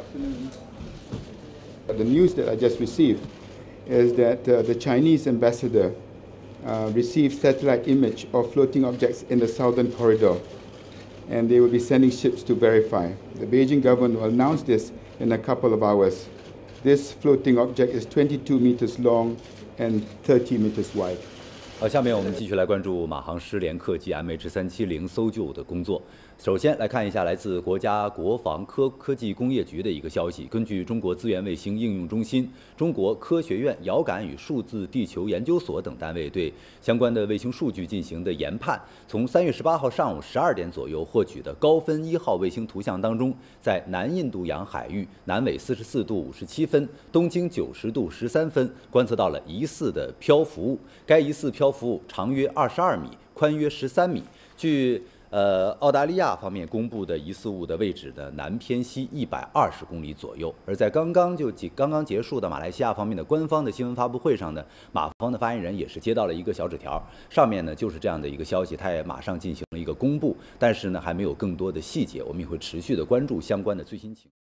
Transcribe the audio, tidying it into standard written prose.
afternoon. The news that I just received is that the Chinese ambassador received satellite image of floating objects in the southern corridor, and they will be sending ships to verify. The Beijing government will announce this in a couple of hours. This floating object is 22 meters long and 30 meters wide. 下面我们继续来关注马航失联客机 MH370搜救的工作。首先来看一下来自国家国防科技工业局的一个消息。根据中国资源卫星应用中心、中国科学院遥感与数字地球研究所等单位对相关的卫星数据进行的研判，从3月18号上午12点左右获取的高分1号卫星图像当中，在南印度洋海域南纬44度57分、东经90度13分，观测到了疑似的漂浮物。该疑似漂浮物长约22米，宽约13米。据澳大利亚方面公布的疑似物的位置的南偏西120公里左右。而在刚刚结束的马来西亚方面的官方的新闻发布会上呢，马方的发言人也是接到了一个小纸条，上面呢就是这样的一个消息，他也马上进行了一个公布，但是呢还没有更多的细节，我们也会持续的关注相关的最新情况。